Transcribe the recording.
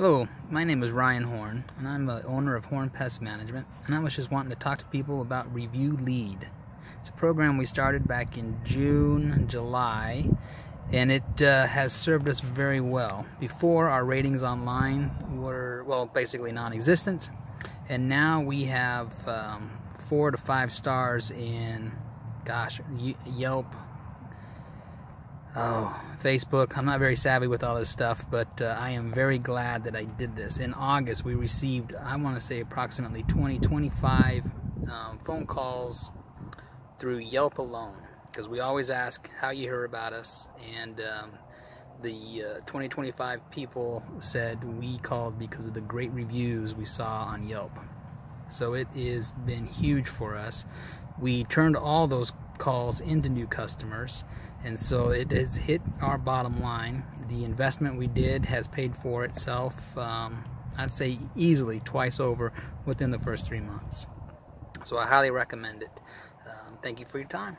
Hello, my name is Ryan Horn, and I'm the owner of Horn Pest Management, and I was just wanting to talk to people about Review Lead. It's a program we started back in July, and it has served us very well. Before, our ratings online were, well, basically non-existent, and now we have 4 to 5 stars in, gosh, Yelp, Facebook. I'm not very savvy with all this stuff, but I am very glad that I did this. In August, we received, I want to say, approximately 25 phone calls through Yelp alone, because we always ask how you heard about us, and the 25 people said we called because of the great reviews we saw on Yelp. So it has been huge for us. We turned all those calls into new customers, and so it has hit our bottom line. The investment we did has paid for itself, I'd say easily twice over within the first 3 months. So I highly recommend it. Thank you for your time.